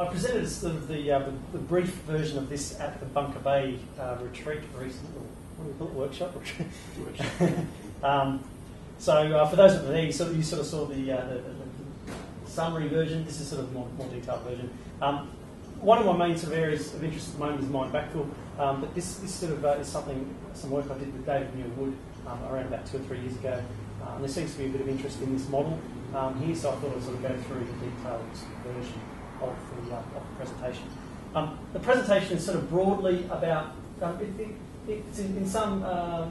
I presented sort of the brief version of this at the Bunker Bay retreat recently. What do we call it? Workshop? For those of you there, you sort of saw the summary version. This is sort of the more detailed version. One of my main sort of areas of interest at the moment is mind backfill, but this sort of is some work I did with David Muir Wood around about 2 or 3 years ago. There seems to be a bit of interest in this model here, so I thought I'd sort of go through the detailed version of the presentation. The presentation is sort of broadly about, it's in to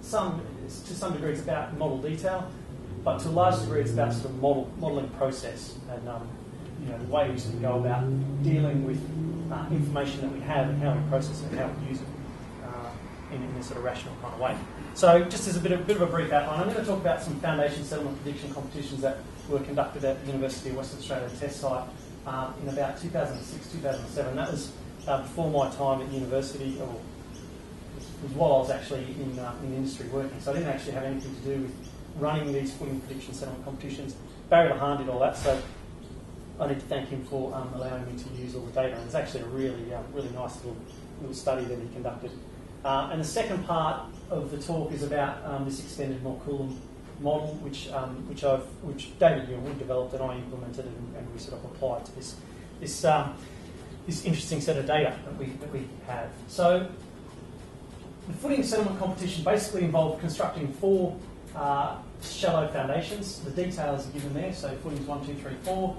some degree it's about model detail, but to a large degree it's about sort of modelling process and the way we sort of go about dealing with information that we have and how we process it and how we use it in a sort of rational kind of way. So just as a bit of a brief outline, I'm going to talk about some foundation settlement prediction competitions that were conducted at the University of Western Australia test site in about 2006, 2007. That was before my time at university, or it was while I was actually in the industry working. So I didn't actually have anything to do with running these footing prediction settlement competitions. Barry Lehane did all that, so I need to thank him for allowing me to use all the data. And it's actually a really, really nice little study that he conducted. And the second part of the talk is about this extended Mohr-Coulomb model, which David Muir Wood developed and I implemented, and we sort of applied to this interesting set of data that we have. So the footing settlement competition basically involved constructing 4 shallow foundations. The details are given there, so footings 1, 2, 3, 4.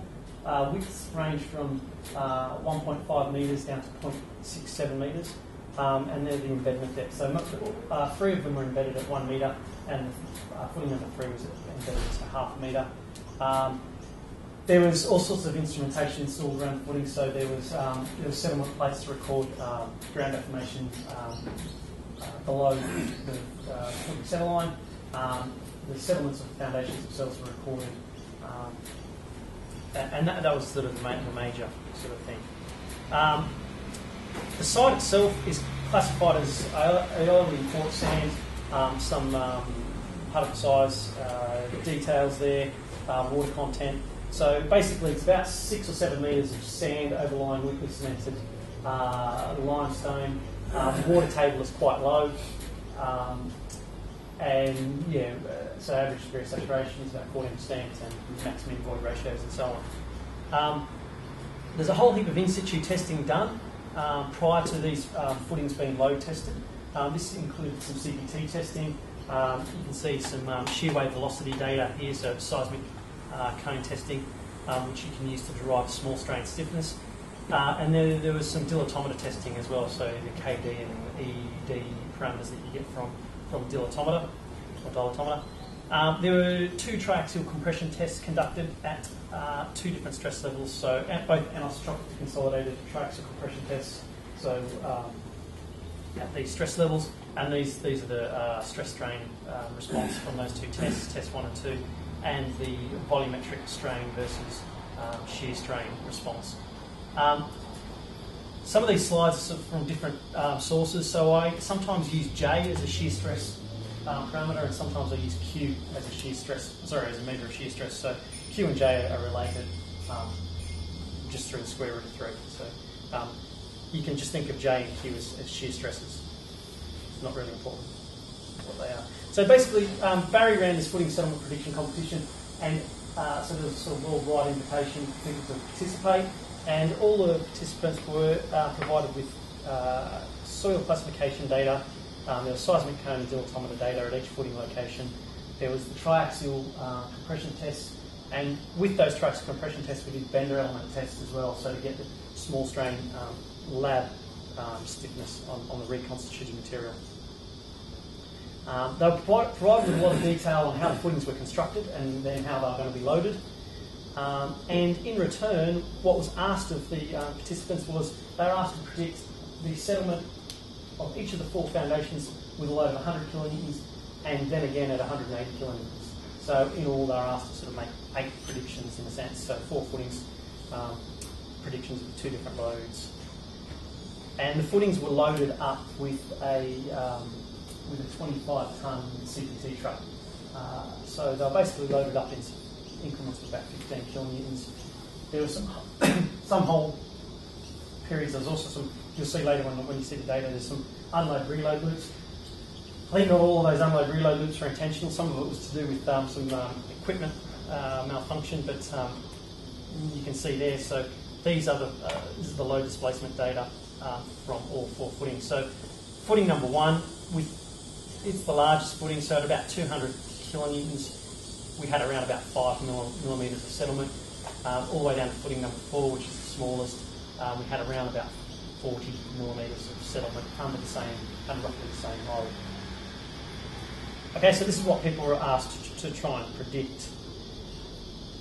Widths range from 1.5 metres down to 0.67 metres, and they're the embedment depth. So 3 of them were embedded at 1 metre, and footing number 3 was embedded at ½ metre. There was all sorts of instrumentation installed around the footing, so there was settlement plates to record ground deformation below the footing centre line. The settlements of the foundations themselves were recorded. And that was sort of the major sort of thing. The site itself is classified as early port sand, some particle size details there, water content. So basically it's about 6 or 7 metres of sand overlying liquid cemented limestone. The water table is quite low. And yeah, so average degree of saturation is about 14% and maximum void ratios and so on. There's a whole heap of in situ testing done prior to these footings being load tested. This included some CPT testing. You can see some shear wave velocity data here, so it's seismic cone testing, which you can use to derive small strain stiffness. And there was some dilatometer testing as well, so the KD and the ED parameters that you get from dilatometer or dilatometer. There were 2 triaxial compression tests conducted at 2 different stress levels, so at both anisotropically consolidated triaxial compression tests, so at these stress levels, and these are the stress strain response from those 2 tests, test 1 and 2, and the volumetric strain versus shear strain response. Some of these slides are from different sources, so I sometimes use J as a shear stress parameter, and sometimes I use Q as a measure of shear stress. So Q and J are related just through the square root of 3. So you can just think of J and Q as shear stresses. It's not really important what they are. So basically, Barry ran this footing settlement prediction competition, and so there was a sort of worldwide invitation for people to participate. And all the participants were provided with soil classification data. There was seismic cone and dilatometer data at each footing location. There was the triaxial compression tests, and with those triaxial compression tests, we did bender element tests as well, so to get the small strain lab stiffness on the reconstituted material. They were provided with a lot of detail on how the footings were constructed and then how they were going to be loaded. And in return, what was asked of the participants was they were asked to predict the settlement of each of the 4 foundations with a load of 100 kilonewtons and then again at 180 kilonewtons. So in all, they were asked to sort of make 8 predictions in a sense, so 4 footings, predictions of 2 different loads. And the footings were loaded up with a 25-tonne CPT truck. So they were basically loaded up in increments of about 15 kilonewtons. There was some some whole periods. There's also some, you'll see later when you see the data, there's some unload-reload loops. I think not all of those unload-reload loops are intentional. Some of it was to do with some equipment malfunction, but you can see there. So these are the, this is the load displacement data from all four footings. So footing number one, it's the largest footing, so at about 200 kilonewtons, we had around about 5 millimetres of settlement. All the way down to footing number four, which is the smallest, we had around about 40 millimetres of settlement under roughly the same load. Okay, so this is what people are asked to try and predict.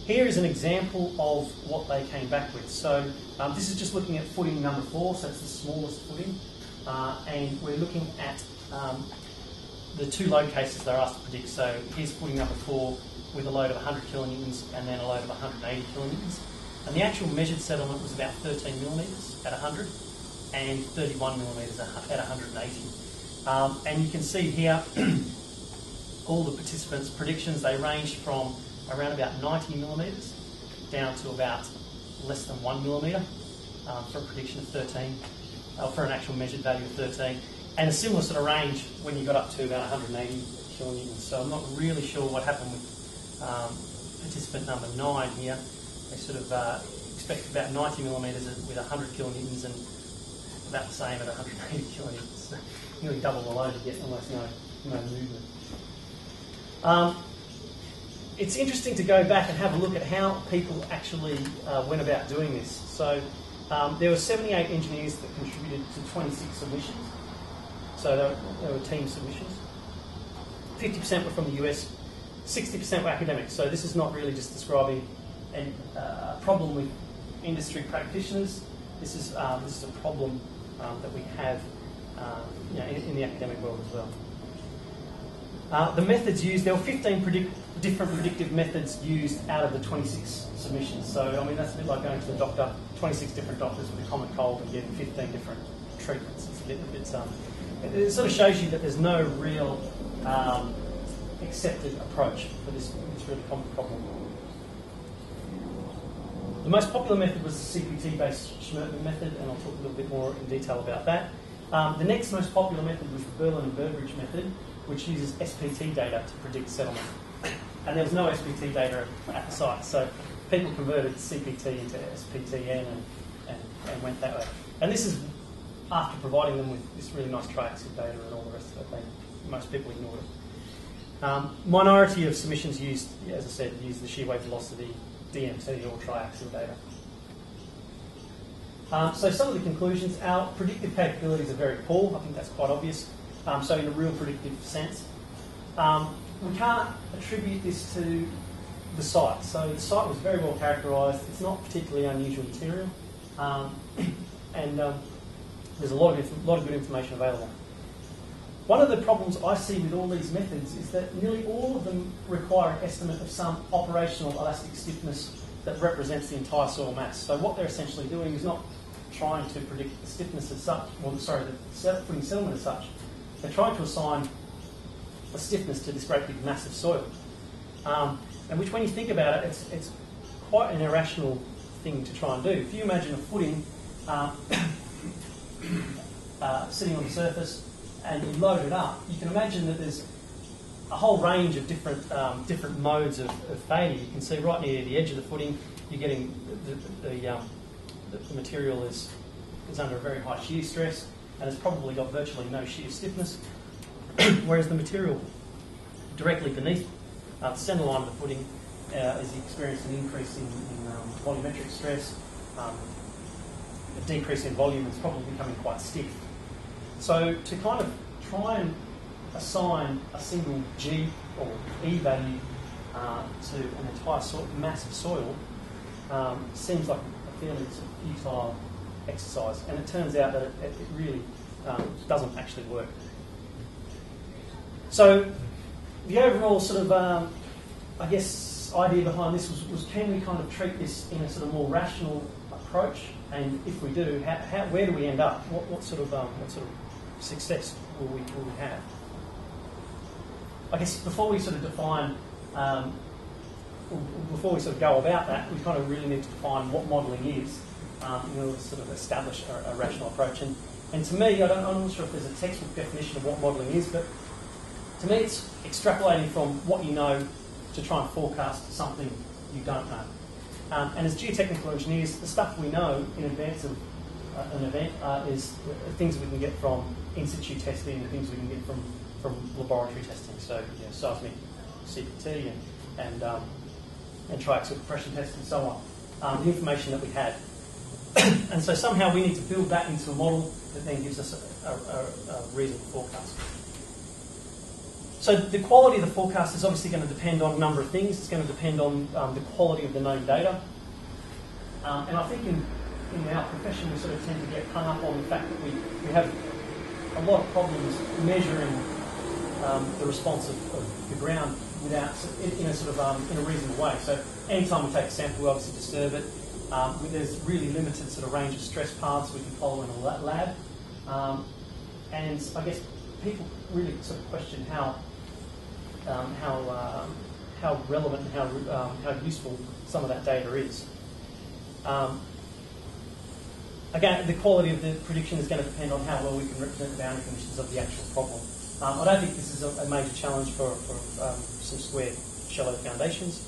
Here is an example of what they came back with. So this is just looking at footing number four, so it's the smallest footing, and we're looking at the two load cases they're asked to predict. So here's footing number four, with a load of 100 kilonewtons and then a load of 180 kilonewtons. And the actual measured settlement was about 13 millimetres at 100 and 31 millimetres at 180. And you can see here all the participants' predictions. They ranged from around about 90 millimetres down to about less than 1 millimetre for a prediction of 13, for an actual measured value of 13. And a similar sort of range when you got up to about 180 kilonewtons. So I'm not really sure what happened with participant number 9 here. They sort of expect about 90 millimetres with 100 kilonewtons and about the same at 180 kilonewtons. So nearly double the load, you get almost no movement. It's interesting to go back and have a look at how people actually went about doing this. So there were 78 engineers that contributed to 26 submissions. So they were team submissions. 50% were from the US. 60% were academics, so this is not really just describing a problem with industry practitioners. This is a problem that we have in the academic world as well. The methods used, there were 15 different predictive methods used out of the 26 submissions. So, I mean, that's a bit like going to the doctor, 26 different doctors with a common cold and getting 15 different treatments. It's a bit it sort of shows you that there's no real accepted approach for this really common problem. The most popular method was the CPT-based Schmertmann method, and I'll talk a little bit more in detail about that. The next most popular method was the Berlin and Burbidge method, which uses SPT data to predict settlement. And there was no SPT data at the site, so people converted CPT into SPTN and went that way. And this is after providing them with this really nice triaxial data and all the rest of it. Most people ignored it. Minority of submissions used, as I said, the shear wave velocity, DMT, or triaxial data. So some of the conclusions, our predictive capabilities are very poor. I think that's quite obvious. So in a real predictive sense. We can't attribute this to the site. So the site was very well characterised. It's not particularly unusual material. And there's a lot of good information available. One of the problems I see with all these methods is that nearly all of them require an estimate of some operational elastic stiffness that represents the entire soil mass. So what they're essentially doing is not trying to predict the stiffness as such, the footing settlement as such. They're trying to assign a stiffness to this great big mass of soil. And which, when you think about it, it's quite an irrational thing to try and do. If you imagine a footing sitting on the surface, and you load it up, you can imagine that there's a whole range of different modes of failure. You can see right near the edge of the footing, you're getting the material is under a very high shear stress, and it's probably got virtually no shear stiffness, whereas the material directly beneath the centre line of the footing is experiencing an increase in volumetric stress, a decrease in volume, it's probably becoming quite stiff. So to kind of try and assign a single G or E value to an entire mass of soil seems like a fairly futile exercise, and it turns out that it really doesn't actually work. So the overall sort of, idea behind this was can we kind of treat this in a sort of more rational approach, and if we do, where do we end up? What sort of success will we have? I guess before we sort of define before we sort of go about that, we kind of really need to define what modelling is in order to sort of establish a rational approach. And to me, I'm not sure if there's a textbook definition of what modelling is, but to me it's extrapolating from what you know to try and forecast something you don't know. And as geotechnical engineers, the stuff we know in advance of an event is things we can get from in-situ testing and things we can get from laboratory testing. So, you know, seismic CPT and triaxial compression tests and so on. The information that we had. And so somehow we need to build that into a model that then gives us a reasonable forecast. So the quality of the forecast is obviously going to depend on a number of things. It's going to depend on the quality of the known data. And I think in our profession we sort of tend to get hung up on the fact that we have a lot of problems measuring the response of the ground without, in a sort of in a reasonable way. So anytime we take a sample, we obviously disturb it. There's really limited sort of range of stress paths we can follow in a lab, and I guess people really sort of question how relevant and how useful some of that data is. Again, the quality of the prediction is going to depend on how well we can represent the boundary conditions of the actual problem. I don't think this is a major challenge for some square shallow foundations.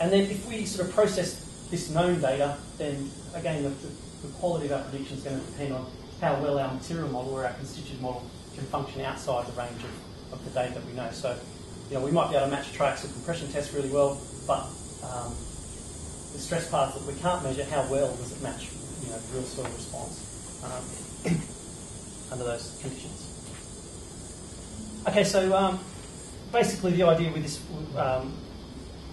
And then if we sort of process this known data, then again the quality of our prediction is going to depend on how well our material model or our constituent model can function outside the range of the data that we know. So, you know, we might be able to match triaxial compression tests really well, but the stress paths that we can't measure, how well does it match, you know, real soil response under those conditions? Okay, so basically the idea with this.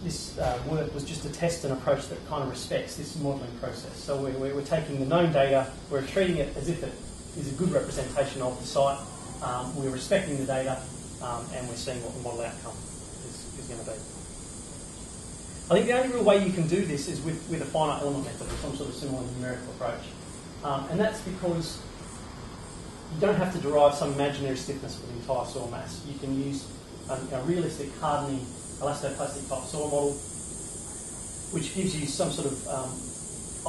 This work was just to test an approach that kind of respects this modelling process. So we're taking the known data, we're treating it as if it is a good representation of the site, we're respecting the data, and we're seeing what the model outcome is going to be. I think the only real way you can do this is with a finite element method or some sort of similar numerical approach. And that's because you don't have to derive some imaginary stiffness for the entire soil mass. You can use a realistic hardening elastoplastic type soil model, which gives you some sort of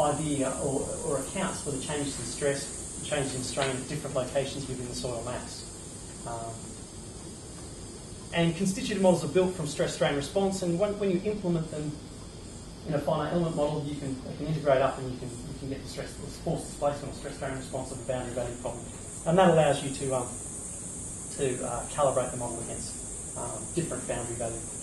idea or accounts for the changes in stress, the changes in strain at different locations within the soil mass. And constitutive models are built from stress strain response, and when you implement them in a finite element model, you can integrate up and you can get the stress force displacement or stress strain response of the boundary value problem, and that allows you to calibrate the model against different boundary value problems.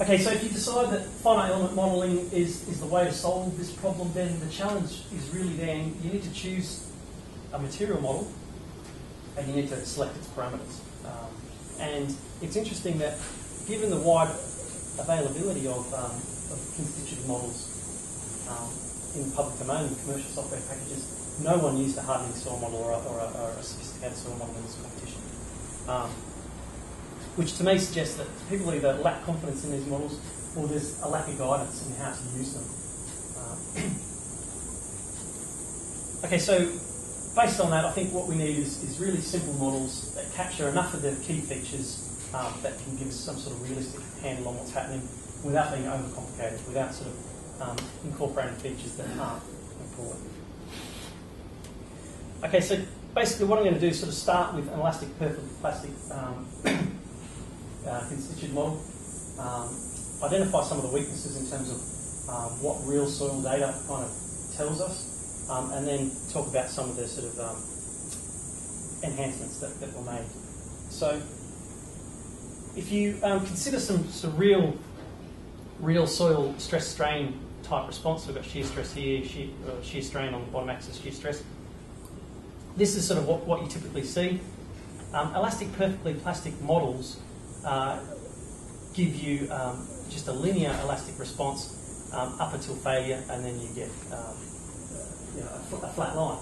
Okay, so if you decide that finite element modelling is the way to solve this problem, then the challenge is really then you need to choose a material model and you need to select its parameters. And it's interesting that given the wide availability of constitutive models in the public domain and commercial software packages, no one used a hardening soil model or a sophisticated soil model in this competition. Which to me suggests that people either lack confidence in these models or there's a lack of guidance in how to use them. Okay, so based on that, I think what we need is really simple models that capture enough of the key features that can give us some sort of realistic handle on what's happening without being overcomplicated, without sort of incorporating features that aren't important. Okay, so basically what I'm going to do is sort of start with an elastic perfect plastic constitutive model, identify some of the weaknesses in terms of what real soil data kind of tells us, and then talk about some of the sort of enhancements that were made. So if you consider some real soil stress strain type response, we've got shear stress here, shear strain on the bottom axis, shear stress. This is sort of what you typically see. Elastic perfectly plastic models give you just a linear elastic response up until failure, and then you get you know, a flat line.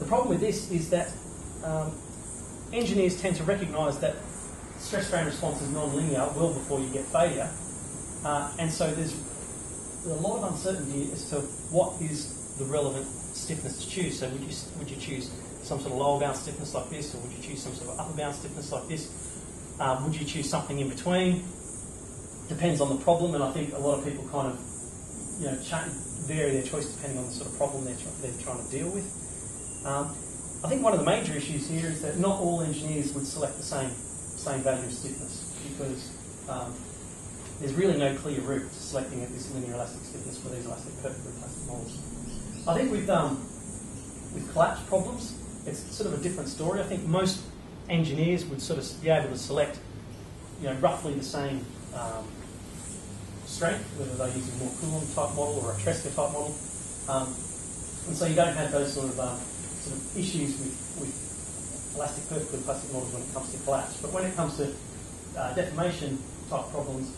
The problem with this is that engineers tend to recognise that stress strain response is non-linear well before you get failure, and so there's a lot of uncertainty as to what is the relevant stiffness to choose. So would you choose some sort of lower bound stiffness like this, or would you choose some sort of upper bound stiffness like this? Would you choose something in between? Depends on the problem, and I think a lot of people kind of, you know, vary their choice depending on the sort of problem they're trying to deal with. I think one of the major issues here is that not all engineers would select the same value of stiffness, because there's really no clear route to selecting this linear elastic stiffness for these perfectly plastic models. I think with collapse problems, it's sort of a different story. I think most engineers would sort of be able to select, you know, roughly the same strength, whether they're using a Mohr-Coulomb type model or a Tresca type model, and so you don't have those sort of issues with elastic perfectly plastic models when it comes to collapse. But when it comes to deformation type problems,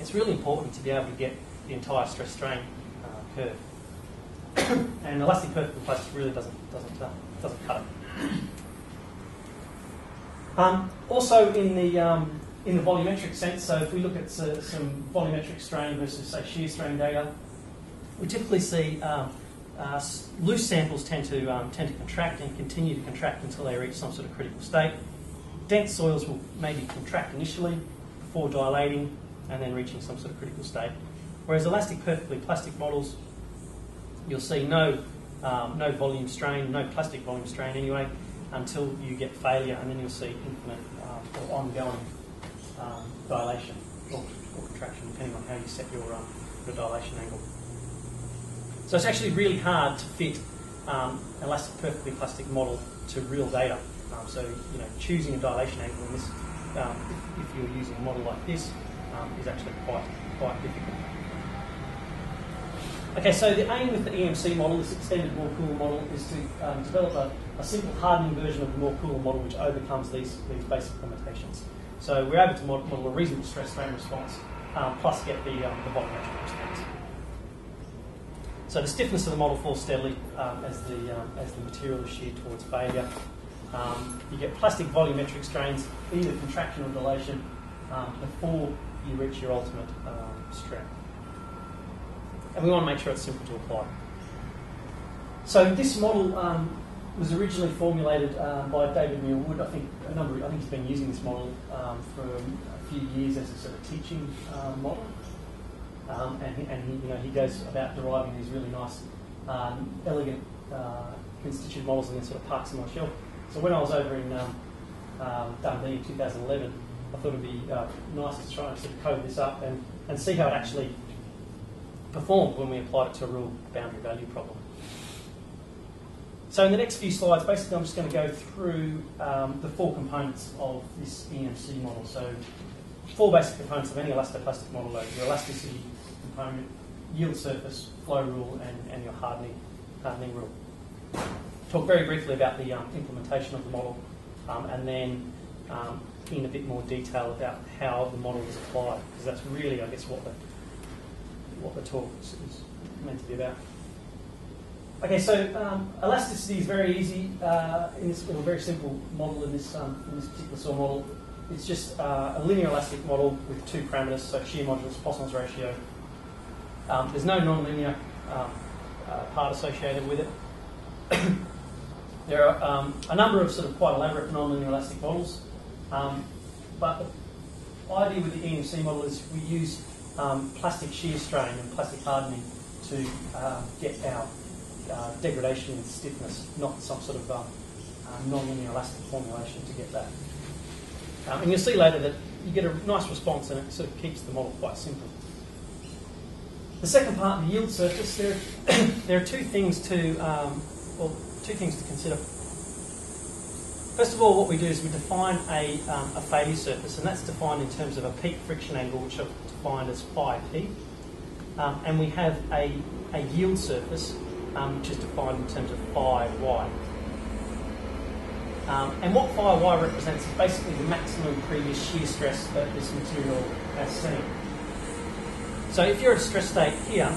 it's really important to be able to get the entire stress strain curve. And elastic perfectly plastic really doesn't cut it. Also in the volumetric sense, so if we look at some volumetric strain versus say shear strain data, we typically see loose samples tend to contract and continue to contract until they reach some sort of critical state. Dense soils will maybe contract initially before dilating and then reaching some sort of critical state. Whereas elastic perfectly plastic models, you'll see no volume strain, no plastic volume strain anyway, until you get failure, and then you'll see infinite or ongoing dilation or contraction, depending on how you set your dilation angle. So it's actually really hard to fit an elastic perfectly plastic model to real data. So you know, choosing a dilation angle in this, if you're using a model like this, is actually quite difficult. Okay, so the aim with the EMC model, this extended Mohr-Coulomb model, is to develop a simple hardening version of the Mohr-Coulomb model which overcomes these basic limitations. So we're able to model a reasonable stress strain response, plus get the volumetric response. So the stiffness of the model falls steadily as the material is sheared towards failure. You get plastic volumetric strains, either contraction or dilation, before you reach your ultimate strength. And we want to make sure it's simple to apply. So this model was originally formulated by David Muir Wood. I think he's been using this model for a few years as a sort of teaching model, and he, you know, he goes about deriving these really nice, elegant constituent models and then sort of parks them on a shelf. So when I was over in Dundee in 2011, I thought it'd be nice to try and sort of code this up and see how it actually performed when we applied it to a real boundary value problem. So in the next few slides, basically I'm just going to go through the four components of this EMC model. So four basic components of any elastoplastic model: your elasticity component, yield surface, flow rule, and your hardening rule. Talk very briefly about the implementation of the model, and then in a bit more detail about how the model is applied, because that's really, I guess, what the talk is meant to be about. Okay, so elasticity is very easy in this little, very simple model in this particular soil model. It's just a linear elastic model with two parameters, so shear modulus, Poisson's ratio. There's no nonlinear part associated with it. There are a number of sort of quite elaborate nonlinear elastic models, but the idea with the EMC model is we use plastic shear strain and plastic hardening to get our degradation in stiffness, not some sort of non-linear elastic formulation to get that. And you'll see later that you get a nice response and it sort of keeps the model quite simple. The second part, the yield surface, there are two things to consider. First of all, what we do is we define a failure surface, and that's defined in terms of a peak friction angle, which I've defined as phi p, and we have a yield surface, which is defined in terms of phi y. And what phi y represents is basically the maximum previous shear stress that this material has seen. So if you're at a stress state here,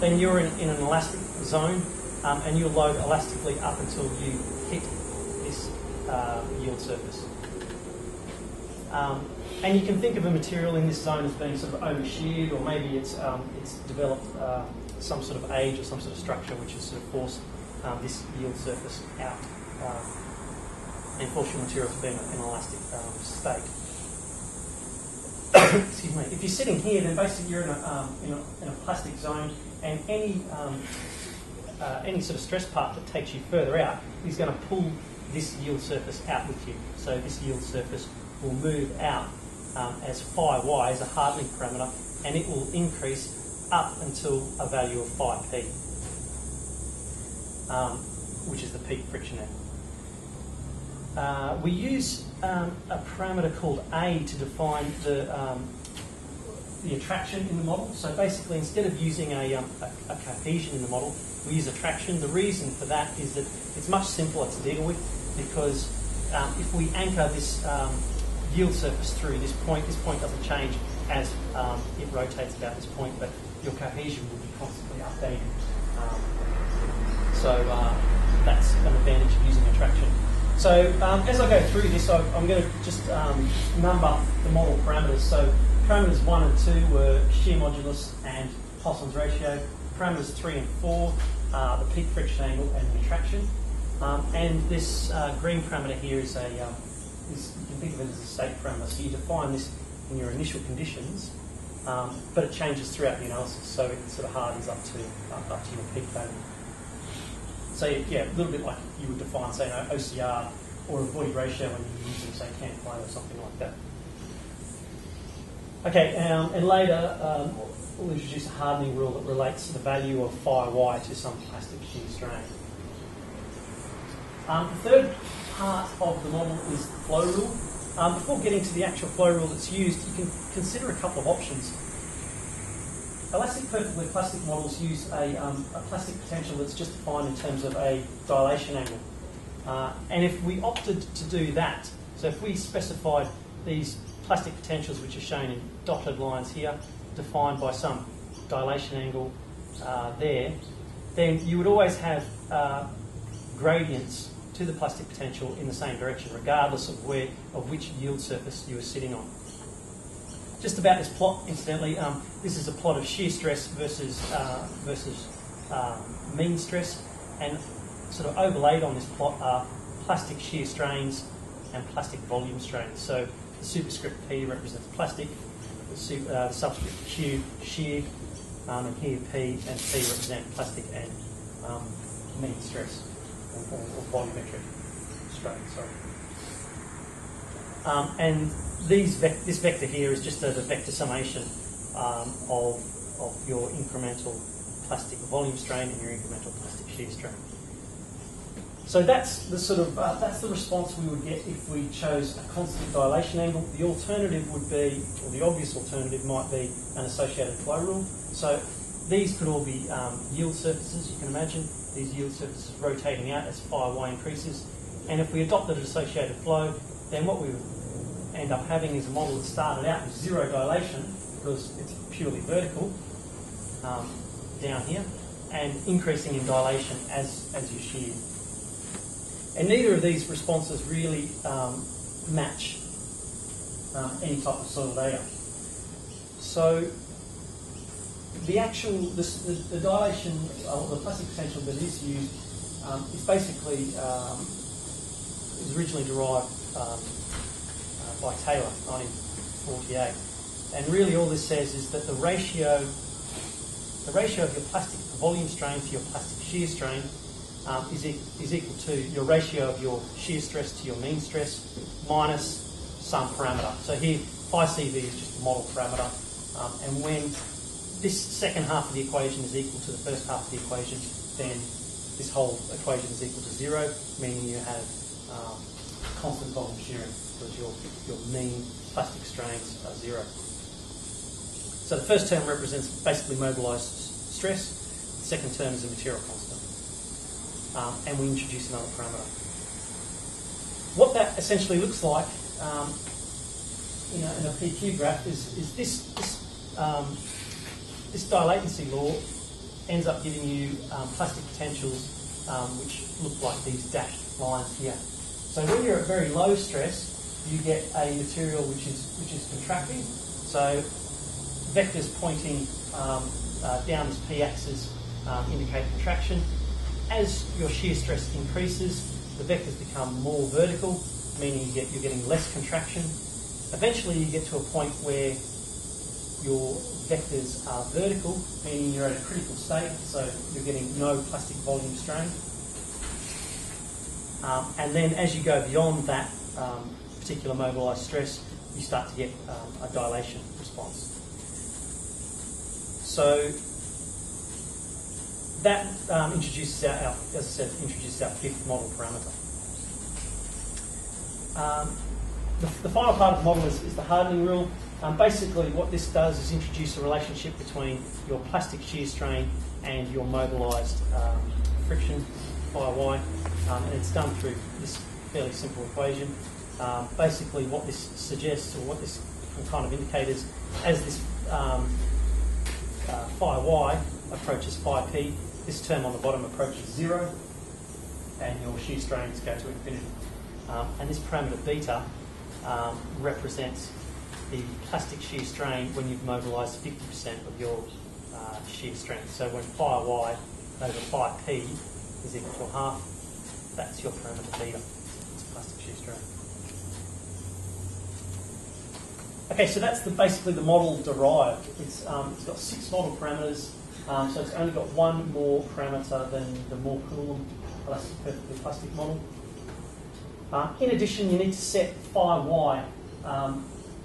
then you're in an elastic zone, and you'll load elastically up until you hit this yield surface. And you can think of a material in this zone as being sort of over-sheared, or maybe it's developed some sort of age or some sort of structure which has sort of forced this yield surface out and portion materials being an elastic state. Excuse me. If you're sitting here, then basically you're in a plastic zone, and any sort of stress path that takes you further out is going to pull this yield surface out with you. So this yield surface will move out as phi y is a hardening parameter, and it will increase up until a value of phi p, which is the peak friction angle. We use a parameter called A to define the attraction in the model. So basically, instead of using a cohesion in the model, we use attraction. The reason for that is that it's much simpler to deal with, because if we anchor this yield surface through this point doesn't change as it rotates about this point, but your cohesion will be constantly updated. So that's an advantage of using attraction. So as I go through this, I'm going to just number the model parameters. So parameters 1 and 2 were shear modulus and Poisson's ratio. Parameters 3 and 4 are the peak friction angle and the attraction. And this green parameter here is you can think of it as a state parameter. So you define this in your initial conditions, but it changes throughout the analysis. So it sort of hardens up to your peak value. So yeah, a little bit like you would define, say, an OCR or a void ratio when you're using, say, cant plane or something like that. Okay, and later we'll introduce a hardening rule that relates the value of phi y to some plastic shear strain. The third part of the model is the flow rule. Before getting to the actual flow rule that's used, you can consider a couple of options. Elastic perfectly plastic models use a plastic potential that's just defined in terms of a dilation angle. And if we opted to do that, so if we specified these plastic potentials, which are shown in dotted lines here, defined by some dilation angle there, then you would always have gradients to the plastic potential in the same direction, regardless of which yield surface you were sitting on. Just about this plot, incidentally, this is a plot of shear stress versus mean stress, and sort of overlaid on this plot are plastic shear strains and plastic volume strains. So the superscript P represents plastic, the subscript Q shear, and here P and P represent plastic and mean stress, or volumetric strain, sorry. And this vector here is just the vector summation of your incremental plastic volume strain and your incremental plastic shear strain. So that's the response we would get if we chose a constant dilation angle. The alternative would be, or the obvious alternative might be, an associated flow rule. So these could all be yield surfaces. You can imagine these yield surfaces rotating out as phi y increases. And if we adopted an associated flow, then what we would end up having is a model that started out with zero dilation, because it's purely vertical down here, and increasing in dilation as you shear. And neither of these responses really match any type of soil data. So the actual the dilation, or the plastic potential that is used, is basically is originally derived by Taylor, 1948, and really all this says is that the ratio of your plastic volume strain to your plastic shear strain is equal to your ratio of your shear stress to your mean stress minus some parameter. So here, phi CV is just the model parameter, and when this second half of the equation is equal to the first half of the equation, then this whole equation is equal to zero, meaning you have constant volume shearing, because your mean plastic strains are zero. So the first term represents basically mobilised stress, the second term is a material constant. And we introduce another parameter. What that essentially looks like in a PQ graph is this dilatancy law ends up giving you plastic potentials which look like these dashed lines here. So when you're at very low stress, you get a material which is contracting. So vectors pointing down this p-axis indicate contraction. as your shear stress increases, the vectors become more vertical, meaning you're getting less contraction. Eventually you get to a point where your vectors are vertical, meaning you're at a critical state, so you're getting no plastic volume strain. And then as you go beyond that particular mobilised stress, you start to get a dilation response. So that introduces our, as I said, introduces our fifth model parameter. The final part of the model is the hardening rule. Basically, what this does is introduce a relationship between your plastic shear strain and your mobilised friction by Y, and it's done through this fairly simple equation. Basically, what this suggests, or what this kind of indicates, as this phi Y approaches phi P, this term on the bottom approaches zero, and your shear strains go to infinity. And this parameter beta represents the plastic shear strain when you've mobilised 50% of your shear strength. So when phi Y over phi P is equal to half, that's your parameter beta. It's plastic shear strain. Okay, so that's basically the model derived. It's got six model parameters, so it's only got one more parameter than the Mohr-Coulomb perfectly plastic model. In addition, you need to set phi Y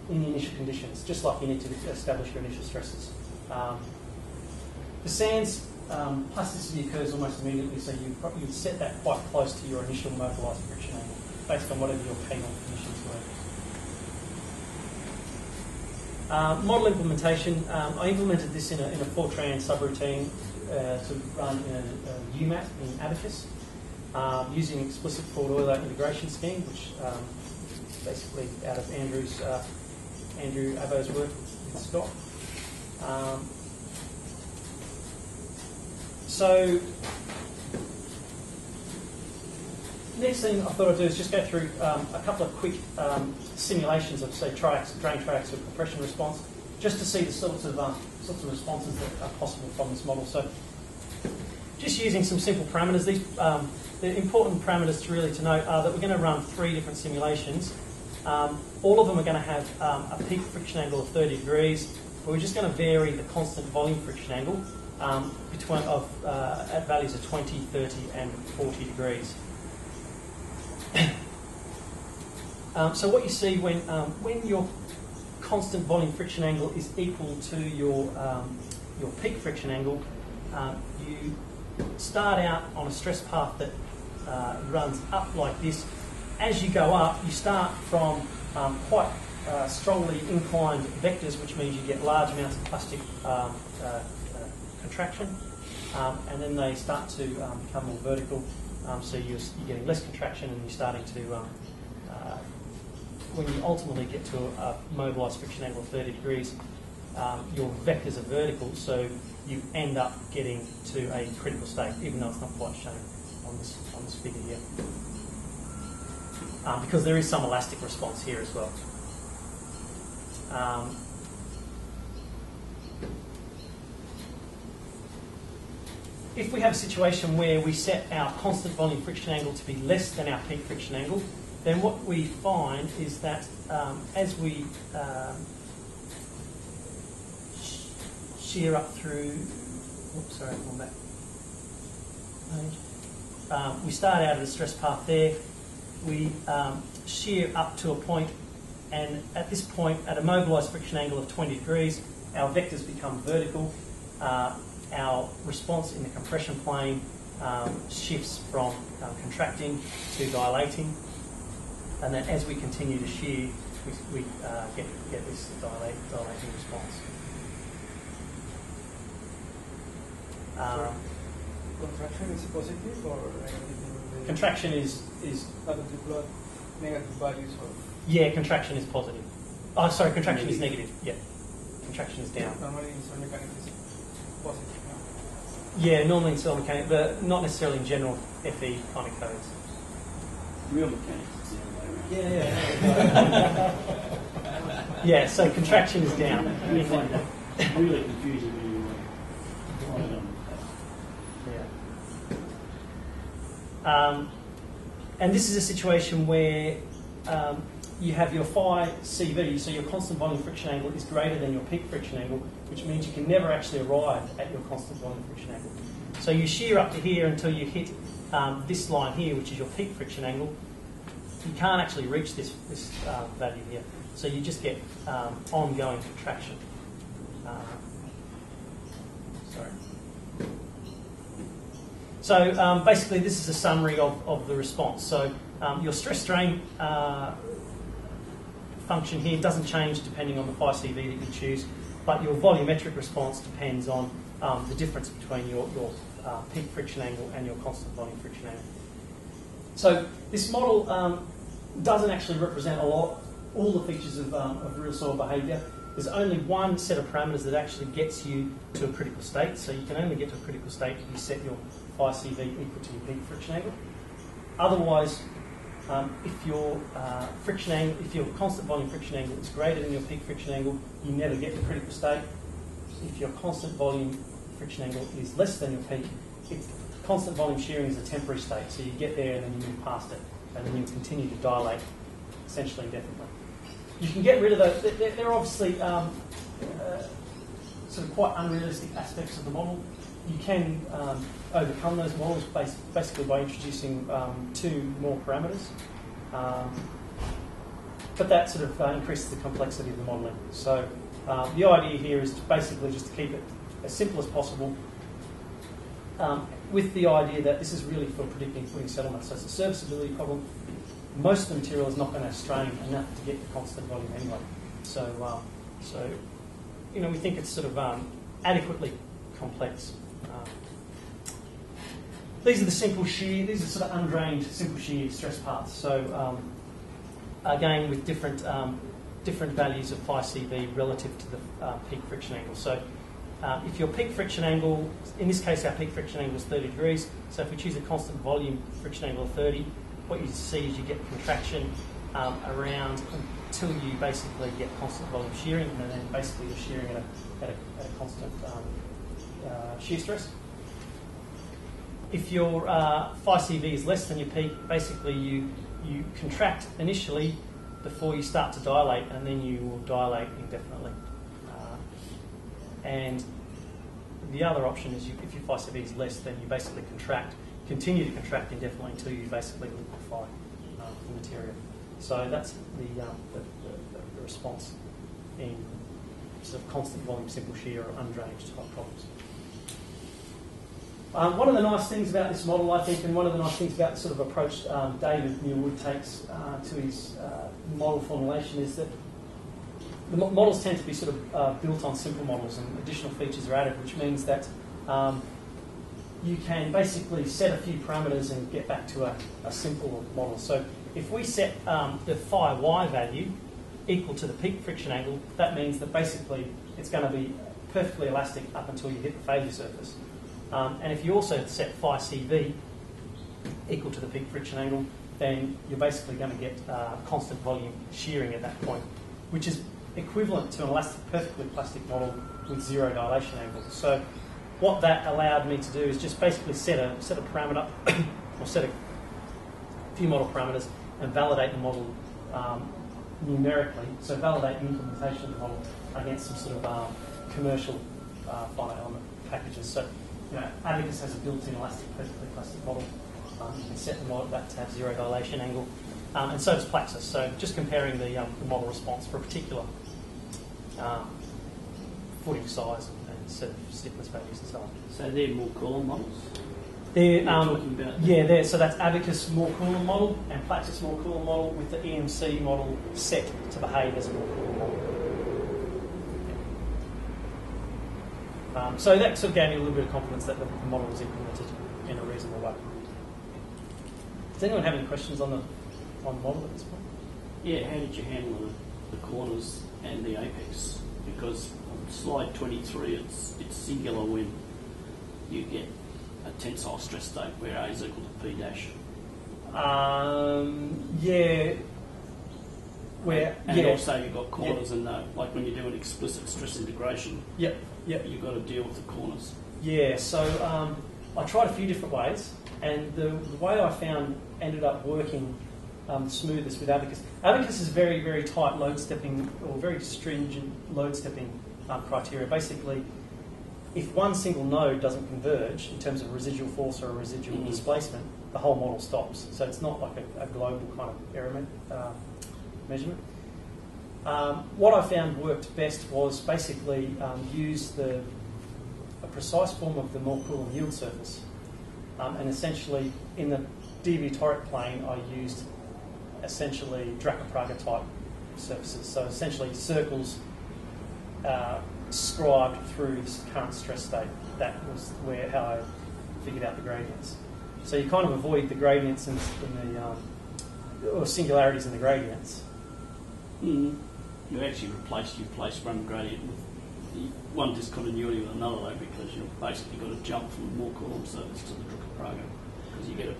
in the initial conditions, just like you need to establish your initial stresses. For sands, plasticity occurs almost immediately, so you would set that quite close to your initial mobilised friction angle, based on whatever your K-norm conditions were. Model implementation, I implemented this in a Fortran subroutine to run in a UMAT in Abaqus. Using explicit forward Euler integration scheme, which is basically out of Andrew Abbo's work with Scott. So next thing I thought I'd do is just go through a couple of quick simulations of, say, drain triaxial with compression response, just to see the sorts of responses that are possible from this model. So just using some simple parameters, these the important parameters to note are that we're going to run three different simulations. All of them are going to have a peak friction angle of 30 degrees, but we're just going to vary the constant volume friction angle at values of 20, 30 and 40 degrees. So what you see when your constant volume friction angle is equal to your peak friction angle, you start out on a stress path that runs up like this. As you go up, you start from quite strongly inclined vectors, which means you get large amounts of plastic contraction, and then they start to become more vertical, so you're getting less contraction, and you're starting to, when you ultimately get to a mobilised friction angle of 30 degrees, your vectors are vertical, so you end up getting to a critical state, even though it's not quite shown on this figure here, because there is some elastic response here as well. If we have a situation where we set our constant volume friction angle to be less than our peak friction angle, then what we find is that as we shear up through, oops, sorry, I'm on that page. We start out at a stress path there. We shear up to a point, and at this point, at a mobilised friction angle of 20 degrees, our vectors become vertical. Our response in the compression plane shifts from contracting to dilating, and then as we continue to shear, we get this dilating response. Contraction is positive or negative? Contraction is negative values or? Yeah, contraction is positive. Oh, sorry, contraction negative. Is negative. Yeah, contraction is down. Normally in cell mechanics it's positive. No? Yeah, normally in cell mechanics, but not necessarily in general FE kind of codes. Real mechanics. Yeah. Yeah. So contraction is down. Really confusing. And this is a situation where you have your phi CV, so your constant bonding friction angle is greater than your peak friction angle, which means you can never actually arrive at your constant bonding friction angle. So you shear up to here until you hit this line here, which is your peak friction angle. You can't actually reach this value here. So you just get ongoing contraction. So basically this is a summary of the response. So your stress-strain function here doesn't change depending on the phi CV that you choose, but your volumetric response depends on the difference between your peak friction angle and your constant volume friction angle. So this model doesn't actually represent all the features of real soil behaviour. There's only one set of parameters that actually gets you to a critical state. So you can only get to a critical state if you set your phi CV equal to your peak friction angle. Otherwise, if your constant volume friction angle is greater than your peak friction angle, you never get to critical state. If your constant volume friction angle is less than your peak, constant volume shearing is a temporary state. So you get there and then you move past it, and then you continue to dilate essentially indefinitely. You can get rid of those. They're obviously sort of quite unrealistic aspects of the model. You can overcome those models basically by introducing two more parameters. But that sort of increases the complexity of the modelling. So the idea here is to basically just to keep it as simple as possible with the idea that this is really for predicting footing settlement. So it's a serviceability problem. Most of the material is not going to strain enough to get the constant volume anyway. So, we think it's sort of adequately complex. These are the simple shear. These are sort of undrained simple shear stress paths. So, again, with different values of phi CV relative to the peak friction angle. So, if your peak friction angle, in this case, our peak friction angle is 30 degrees. So, if we choose a constant volume friction angle of 30. What you see is you get contraction around until you basically get constant volume shearing, and then basically you're shearing at a constant shear stress. If your phi CV is less than your peak, basically you contract initially before you start to dilate, and then you will dilate indefinitely. And the other option is if your phi CV is less, then you basically continue to contract indefinitely until you basically liquefy the material. So that's the response in sort of constant volume simple shear or undrained type problems. One of the nice things about this model, I think, and one of the nice things about the sort of approach David Muir Wood takes to his model formulation is that the models tend to be sort of built on simple models, and additional features are added, which means that you can basically set a few parameters and get back to a simple model. So if we set the phi y value equal to the peak friction angle, that means that basically it's going to be perfectly elastic up until you hit the failure surface. And if you also set phi cv equal to the peak friction angle, then you're basically going to get constant volume shearing at that point, which is equivalent to an elastic, perfectly plastic model with zero dilation angle. So what that allowed me to do is just basically set a parameter or set a few model parameters and validate the model numerically. So validate the implementation of the model against some sort of commercial finite element packages. So Abaqus has a built-in elastic, perfectly plastic model. You can set the model back to have zero dilation angle, and so does Plaxis. So just comparing the model response for a particular footing size. Sort of stiffness values and so on. So they're Mohr-Coulomb models? They're, so that's Abaqus Mohr-Coulomb model and Plaxis Mohr-Coulomb model with the EMC model set to behave as a Mohr-Coulomb model. Yeah. So that sort of gave me a little bit of confidence that the model was implemented in a reasonable way. Does anyone have any questions on the model at this point? Yeah, how did you handle the corners and the apex? Because slide 23, it's singular when you get a tensile stress state where A is equal to P dash. Also you've got corners and no, like when you do an explicit stress integration. Yep. You've got to deal with the corners. Yeah. So I tried a few different ways, and the way I found ended up working smoothest with Abaqus. Abaqus is very, very tight load stepping, or very stringent load stepping criteria. Basically, if one single node doesn't converge in terms of residual force or a residual displacement, the whole model stops. So it's not like a global kind of error measurement. What I found worked best was basically use a precise form of the Mohr-Coulomb yield surface. And essentially, in the deviatoric plane, I used essentially Drucker-Prager type surfaces. So essentially circles scribed through this current stress state. That was how I figured out the gradients. So you kind of avoid the gradients in the or singularities in the gradients. You actually replace one gradient with one discontinuity with another, though, because you've basically got to jump from the Mohr-Coulomb surface to the Drucker-Prager, because you get a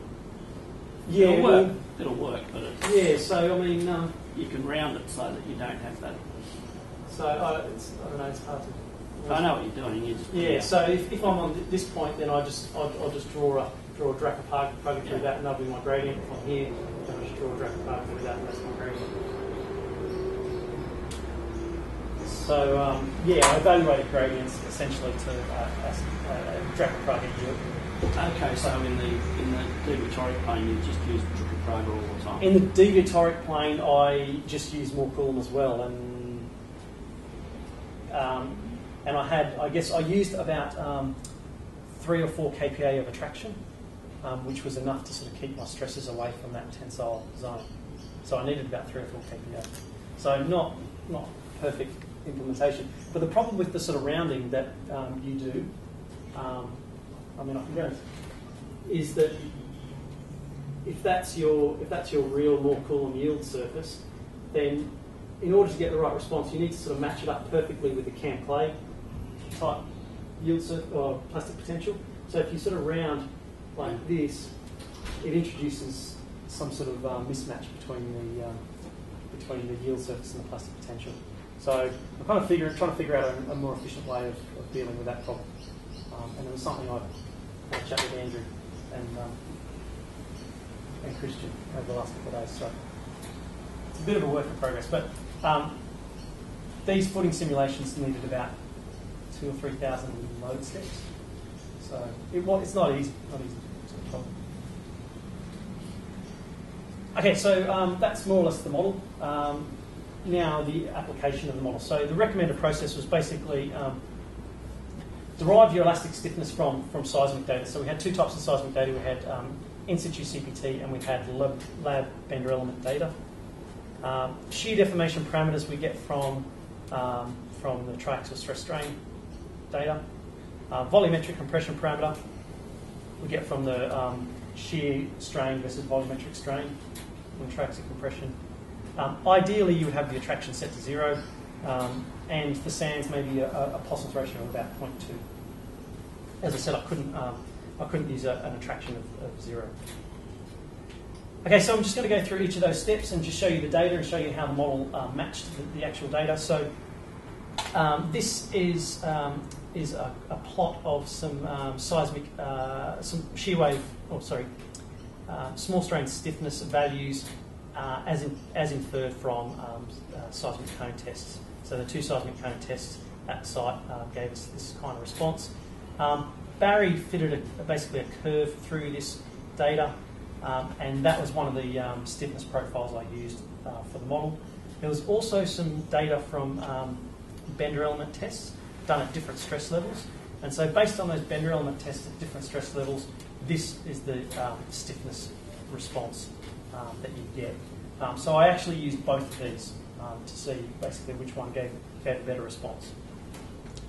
it'll work, but yeah. So I mean, you can round it so that you don't have that. So I don't know, it's hard to. I know what you're doing. Yeah. So if I'm on this point, then I'll just draw a Drucker-Prager through that, and that'll be my gradient from here. Then I just draw a Drucker-Prager through that, and that's my gradient. So, yeah, I evaluated gradients essentially to Drucker-Prager yield. Okay, so in the deviatoric plane, you just use Drucker-Prager all the time? In the deviatoric plane, I just use Mohr-Coulomb as well. And I had, I guess, I used about 3 or 4 kPa of attraction, which was enough to sort of keep my stresses away from that tensile zone. So I needed about 3 or 4 kPa. So not perfect implementation. But the problem with the sort of rounding that you do, I mean, I can go, is that if that's your real Mohr-Coulomb yield surface, then in order to get the right response, you need to sort of match it up perfectly with the Cam Clay type yield surface or plastic potential. So if you sort of round like this, it introduces some sort of mismatch between the yield surface and the plastic potential. So I'm kind of trying to figure out a more efficient way of dealing with that problem. And it was something I chatted with Andrew and Christian over the last couple of days. So it's a bit of a work in progress. But these footing simulations needed about 2,000 or 3,000 load steps. So it's not easy sort of problem. Okay, so that's more or less the model. Now the application of the model. So the recommended process was basically derive your elastic stiffness from seismic data. So we had 2 types of seismic data. We had in-situ CPT and we had lab Bender element data. Shear deformation parameters we get from the triaxial stress strain data. Volumetric compression parameter we get from the shear strain versus volumetric strain in triaxial compression. Ideally, you would have the attraction set to 0, and for sands, maybe a Poisson's ratio of about 0.2. As I said, I couldn't use an attraction of 0. Okay, so I'm just going to go through each of those steps and just show you the data and show you how the model matched the actual data. So this is a plot of some seismic, some shear wave, small strain stiffness values. As inferred from seismic cone tests. So the 2 seismic cone tests at site gave us this kind of response. Barry fitted basically a curve through this data, and that was one of the stiffness profiles I used for the model. There was also some data from Bender element tests done at different stress levels. And so based on those Bender element tests at different stress levels, this is the stiffness response that you get. So I actually used both of these to see basically which one gave a better response.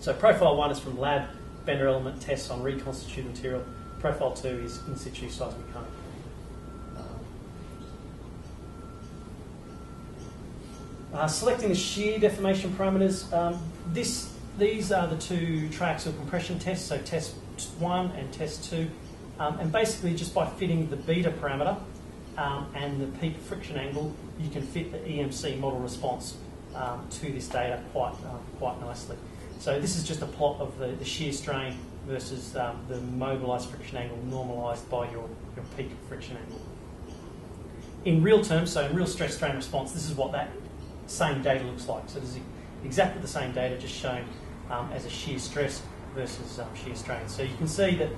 So profile 1 is from lab Bender element tests on reconstituted material. Profile 2 is in situ seismic cone. Selecting the shear deformation parameters. These are the 2 triaxial compression tests, so test 1 and test 2. And basically just by fitting the beta parameter and the peak friction angle, you can fit the EMC model response to this data quite nicely. So this is just a plot of the shear strain versus the mobilised friction angle normalised by your peak friction angle. In real terms, so in real stress strain response, this is what that same data looks like. So this is exactly the same data, just shown as a shear stress versus shear strain. So you can see that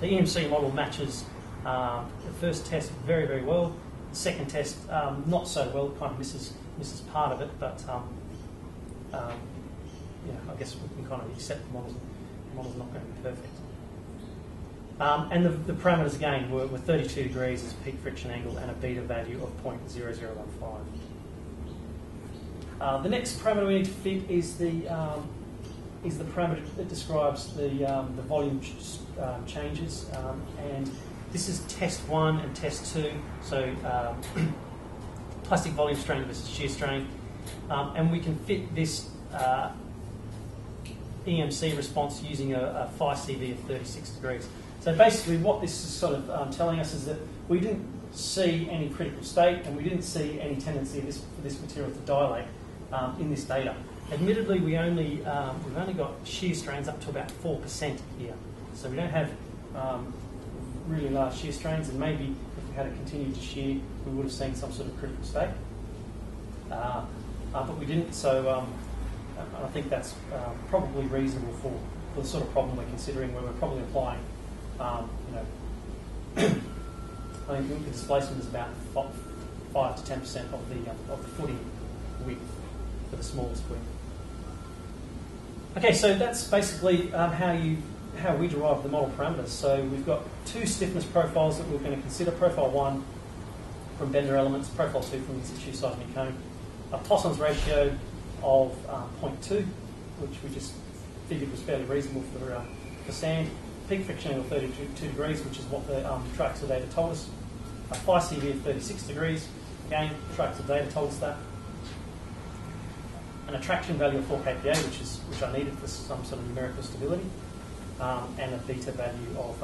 the EMC model matches the first test very, very well. The second test, not so well. It kind of misses part of it, but you know, I guess we can kind of accept the model. The model's not going to be perfect. And the parameters again were 32 degrees as peak friction angle and a beta value of 0.0015. The next parameter we need to fit is the parameter that describes the volume changes, and this is test 1 and test 2, so plastic volume strain versus shear strain, and we can fit this EMC response using a phi CV of 36 degrees. So basically what this is sort of telling us is that we didn't see any critical state and we didn't see any tendency of this material to dilate in this data. Admittedly, we only, we've only got shear strains up to about 4% here. So we don't have really large shear strains, and maybe if we had a continued to shear, we would have seen some sort of critical state. But we didn't, so I think that's probably reasonable for the sort of problem we're considering, where we're probably applying, you know, I think the displacement is about 5 to 10% of the footing width for the smallest width. Okay, so that's basically how we derive the model parameters. So we've got two stiffness profiles that we're going to consider. Profile 1 from Bender elements, profile 2 from in-situ seismic cone. A Poisson's ratio of 0.2, which we just figured was fairly reasonable for sand. Peak friction angle 32 degrees, which is what the Traxel data told us. A phi CV of 36 degrees, again, Traxel data told us that. An attraction value of 4 kPa, which I needed for some sort of numerical stability, and a beta value of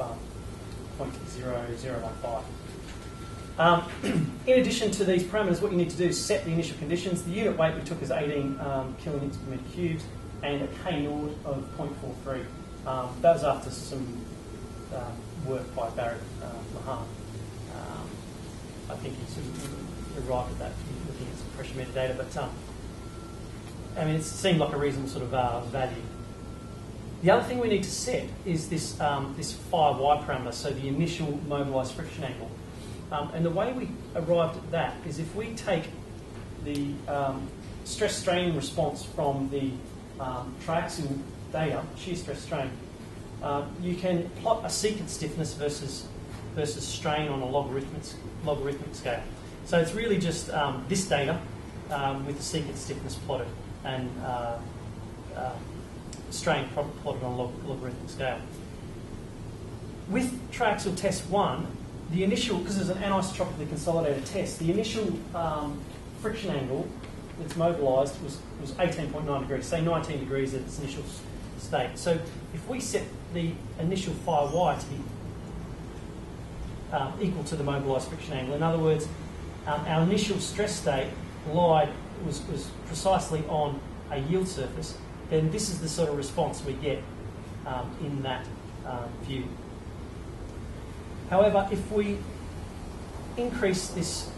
0.0015. In addition to these parameters, what you need to do is set the initial conditions. The unit weight we took is 18 kilonewtons per meter cubed and a K0 of 0.43. That was after some work by Barry Lehane. I think he sort of arrived at that looking at some pressure meter data, but I mean, it seemed like a reasonable sort of value. The other thing we need to set is this this phi y parameter, so the initial mobilised friction angle. And the way we arrived at that is if we take the stress-strain response from the triaxial data, shear stress-strain, you can plot a secant stiffness versus strain on a logarithmic scale. So it's really just this data with the secant stiffness plotted and strain plotted on a logarithmic scale. With triaxial test 1, the initial, because it's an anisotropically consolidated test, the initial friction angle that's mobilised was 18.9 degrees, say 19 degrees at its initial state. So if we set the initial phi y to be equal to the mobilised friction angle, in other words, our initial stress state was precisely on a yield surface, then this is the sort of response we get in that view. However, if we increase this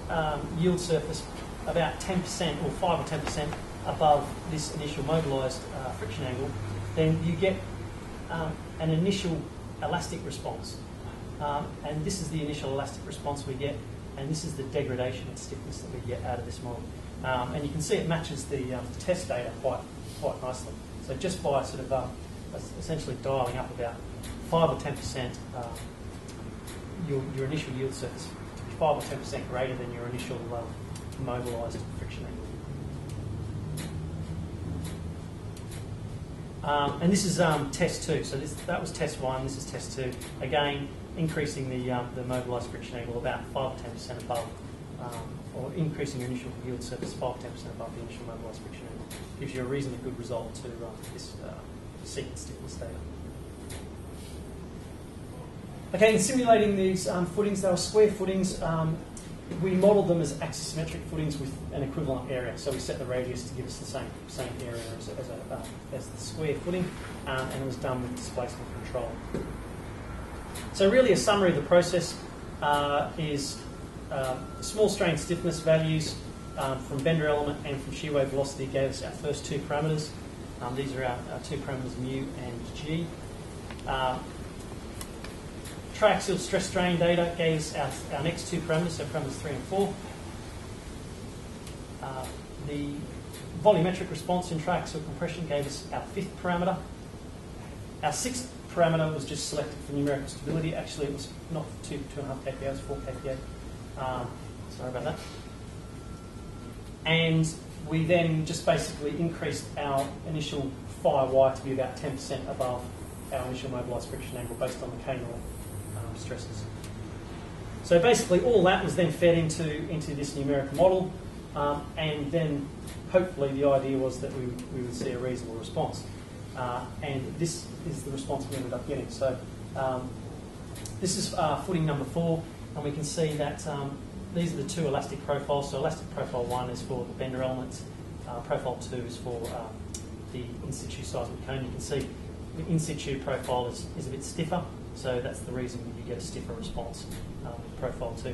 yield surface about 10% or 5 or 10% above this initial mobilised friction angle, then you get an initial elastic response. And this is the initial elastic response we get, and this is the degradation and stiffness that we get out of this model. And you can see it matches the test data quite nicely. So just by sort of essentially dialing up about 5 or 10% your initial yield surface to be 5 or 10% greater than your initial mobilised friction angle. And this is test 2. So that was test 1, this is test 2. Again, increasing the mobilised friction angle about 5 or 10% above, or increasing your initial yield surface 5 or 10% above the initial mobilised friction angle. Gives you a reasonably good result to this secant stiffness data. Okay, in simulating these footings, they were square footings we modelled them as axisymmetric footings with an equivalent area. So we set the radius to give us the same area as the square footing, and it was done with displacement control. So really a summary of the process is small strain stiffness values from Bender element and from shear wave velocity gave us our first two parameters. These are our two parameters, mu and g. Triaxial stress strain data gave us our next two parameters, so parameters 3 and 4. The volumetric response in triaxial compression gave us our fifth parameter. Our sixth parameter was just selected for numerical stability. Actually, it was not 2.5 kPa, it was 4 kPa. Sorry about that. And we then just basically increased our initial phi y to be about 10% above our initial mobilised friction angle based on the K-norm stresses. So basically all that was then fed into this numerical model, and then hopefully the idea was that we would see a reasonable response. And this is the response we ended up getting. So this is footing number 4, and we can see that these are the two elastic profiles. So elastic profile 1 is for the Bender elements, profile 2 is for the in situ seismic cone. You can see the in situ profile is a bit stiffer, so that's the reason you get a stiffer response with profile 2.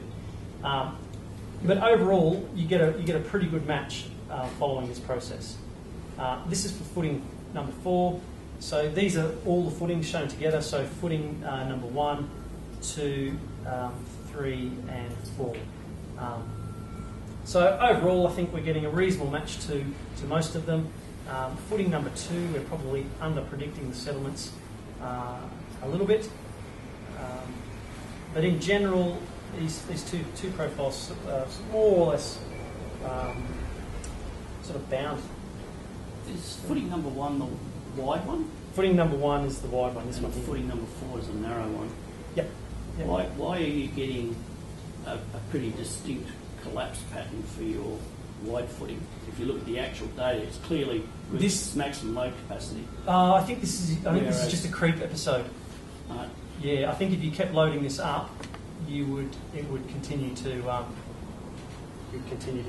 But overall, you get a pretty good match following this process. This is for footing number 4. So these are all the footings shown together. So footing number 1, 2, 3, and 4. So overall, I think we're getting a reasonable match to most of them. Footing number 2, we're probably under predicting the settlements a little bit, but in general, these two profiles more or less sort of bound. Is footing number 1 the wide one? Footing number 1 is the wide one. This and one. Footing number 4 is the narrow one. Yep. Yep. Why are you getting a pretty distinct collapse pattern for your wide footing? If you look at the actual data, it's clearly this maximum load capacity. I think this is just a creep episode. Yeah, I think if you kept loading this up, it would continue to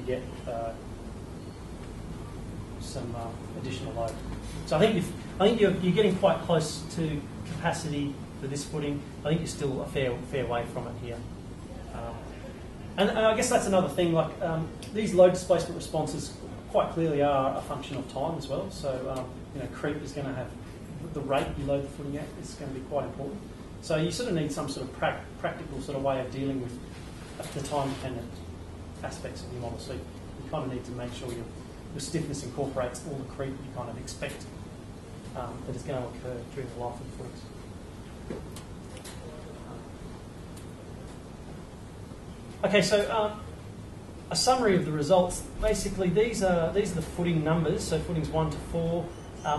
get some additional load. So I think you're getting quite close to capacity for this footing. I think you're still a fair way from it here. And I guess that's another thing, like these load displacement responses quite clearly are a function of time as well. So creep is going to have the rate you load the footing at is going to be quite important. So you sort of need some sort of practical sort of way of dealing with the time-dependent aspects of your model. So you kind of need to make sure your stiffness incorporates all the creep you kind of expect that is going to occur during the life of the footings. Okay, so a summary of the results. Basically, these are the footing numbers. So footings 1 to 4.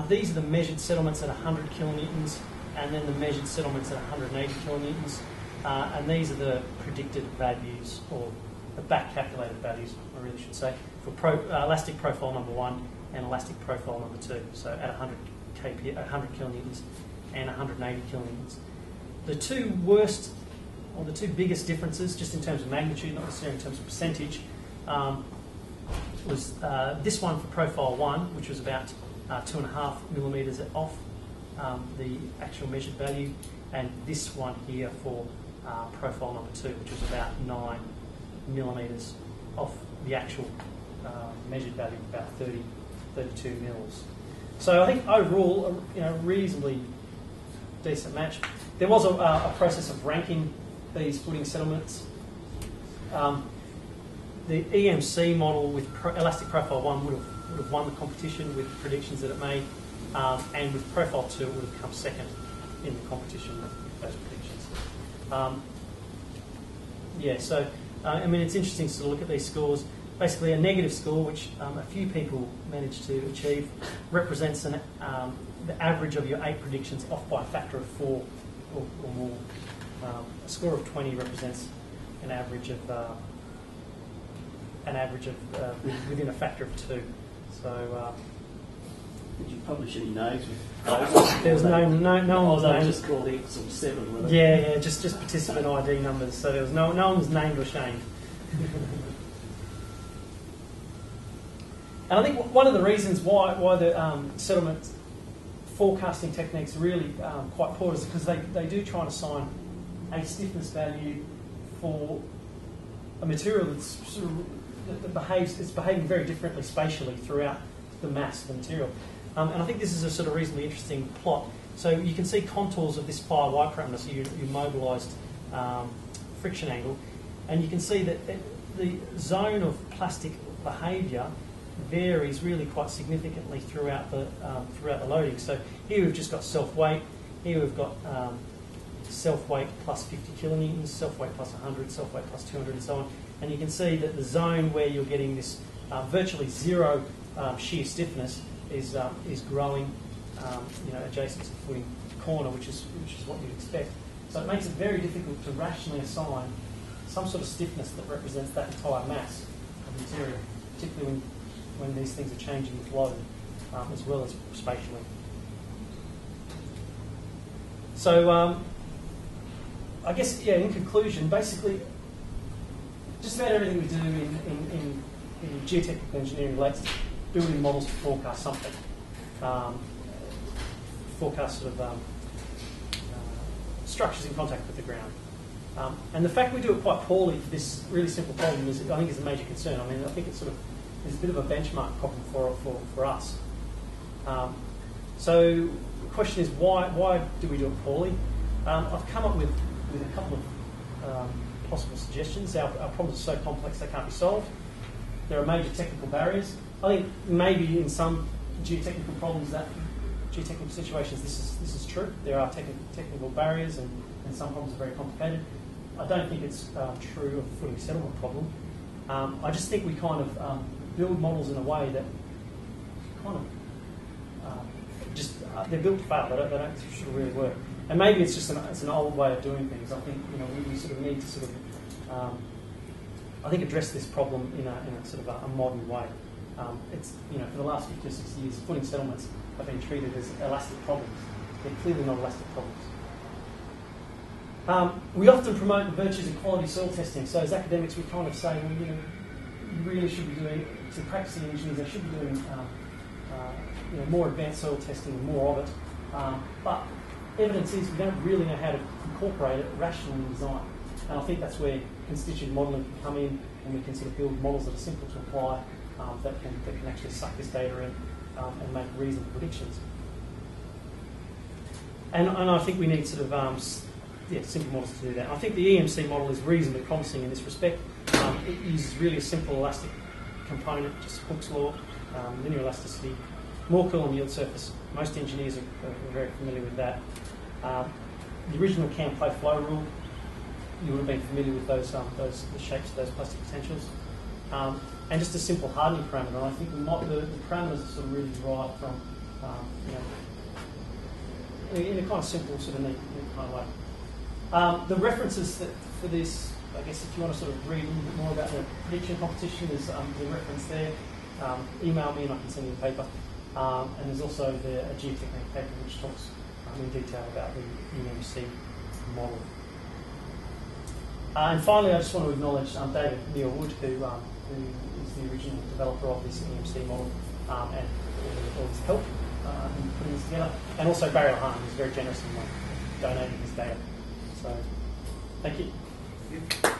These are the measured settlements at 100 kilonewtons, and then the measured settlements at 180 kilonewtons. And these are the predicted values, or the back calculated values, I really should say, for elastic profile number 1 and elastic profile number 2. So at 100 kilonewtons and 180 kilonewtons. The two worst, or the two biggest differences, just in terms of magnitude, not necessarily in terms of percentage, was this one for profile 1, which was about 2.5 millimetres off the actual measured value, and this one here for profile number 2, which was about 9 millimetres off the actual measured value, about 32 mils. So I think overall, reasonably decent match. There was a process of ranking these footing settlements. The EMC model with elastic profile 1 would have won the competition with the predictions that it made, and with profile 2 it would have come second in the competition with those predictions. It's interesting to look at these scores. Basically, a negative score, which a few people managed to achieve, represents the average of your 8 predictions off by a factor of 4 or more. A score of 20 represents an average of within a factor of 2. So did you publish any names? There was no one's name. Just called it some 7. Yeah, just participant ID numbers. So there was no one was named or shamed. And I think one of the reasons why the settlement forecasting techniques are really quite poor is because they do try and assign a stiffness value for a material that's sort of, that behaves, it's behaving very differently spatially throughout the mass of the material. And I think this is a sort of reasonably interesting plot. So you can see contours of this phi y parameter, so your mobilised friction angle, and you can see that the zone of plastic behaviour varies really quite significantly throughout the loading. So here we've just got self-weight. Here we've got self-weight plus 50 kilonewtons, self-weight plus 100, self-weight plus 200, and so on. And you can see that the zone where you're getting this virtually zero shear stiffness is growing, you know, adjacent to the footing corner, which is what you'd expect. So it makes it very difficult to rationally assign some sort of stiffness that represents that entire mass of material, particularly when these things are changing with load as well as spatially. So I guess, yeah, in conclusion, basically just about everything we do in geotechnical engineering relates to building models to forecast something, forecast sort of structures in contact with the ground. And the fact we do it quite poorly for this really simple problem is, I think, is a major concern. I mean, I think it's sort of, it's a bit of a benchmark problem for us. So the question is, why do we do it poorly? I've come up with a couple of possible suggestions. Our problems are so complex they can't be solved. There are major technical barriers. I think maybe in some geotechnical problems, that geotechnical situations, this is true. There are technical barriers, and some problems are very complicated. I don't think it's true of the footing settlement problem. I just think we kind of build models in a way that kind of they're built to fail. They don't sort of really work. And maybe it's just it's an old way of doing things. I think, you know, we sort of need to sort of I think address this problem in a sort of a modern way. It's, you know, for the last 50 or 60 years, footing settlements have been treated as elastic problems. They're clearly not elastic problems. We often promote the virtues of quality soil testing. So as academics, we kind of say, well, you know, you really should be doing, to practicing engineers, they should be doing you know, more advanced soil testing and more of it. But evidence is we don't really know how to incorporate it rationally in design. And I think that's where constitutive modelling can come in, and we can sort of build models that are simple to apply, that can actually suck this data in and make reasonable predictions. And I think we need sort of simple models to do that. I think the EMC model is reasonably promising in this respect. It uses really a simple elastic component, just Hooke's law, linear elasticity, Mohr-Coulomb yield surface. Most engineers are very familiar with that. The original cam play flow rule, you would have been familiar with the shapes of those plastic potentials. And just a simple hardening parameter. And I think the parameters are sort of really derived from, you know, in a kind of simple, sort of neat kind of way. The references for this, I guess, if you want to sort of read a little bit more about the prediction competition, there's the reference there. Email me and I can send you the paper. And there's also a geotechnical paper which talks in detail about the UMC model. And finally, I just want to acknowledge David Muir Wood, who is the original developer of this EMC model, and all his help in putting this together. And also Barry Lehane, who's very generous in donating his data. So, thank you.